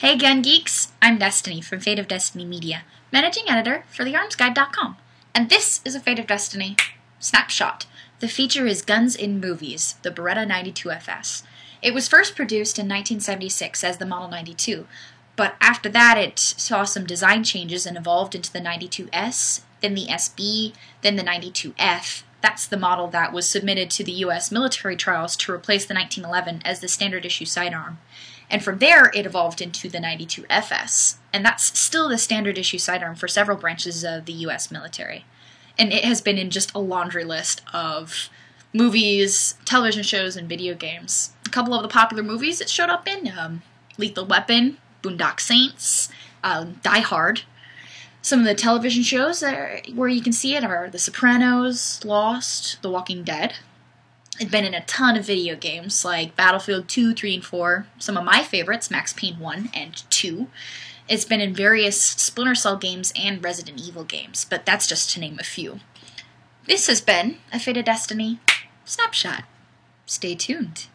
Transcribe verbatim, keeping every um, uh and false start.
Hey Gun Geeks, I'm Destiny from Fate of Destiny Media, Managing Editor for the arms guide dot com, and this is a Fate of Destiny snapshot. The feature is Guns in Movies, the Beretta ninety-two F S. It was first produced in nineteen seventy-six as the Model ninety-two, but after that it saw some design changes and evolved into the ninety-two S, then the S B, then the ninety-two F. That's the model that was submitted to the U S military trials to replace the nineteen eleven as the standard issue sidearm. And from there, it evolved into the ninety-two F S, and that's still the standard issue sidearm for several branches of the U S military. And it has been in just a laundry list of movies, television shows, and video games. A couple of the popular movies it showed up in, um, Lethal Weapon, Boondock Saints, um, Die Hard. Some of the television shows that are, where you can see it are The Sopranos, Lost, The Walking Dead. It's been in a ton of video games, like Battlefield two, three, and four, some of my favorites, Max Payne one and two. It's been in various Splinter Cell games and Resident Evil games, but that's just to name a few. This has been a Fate of Destiny snapshot. Stay tuned.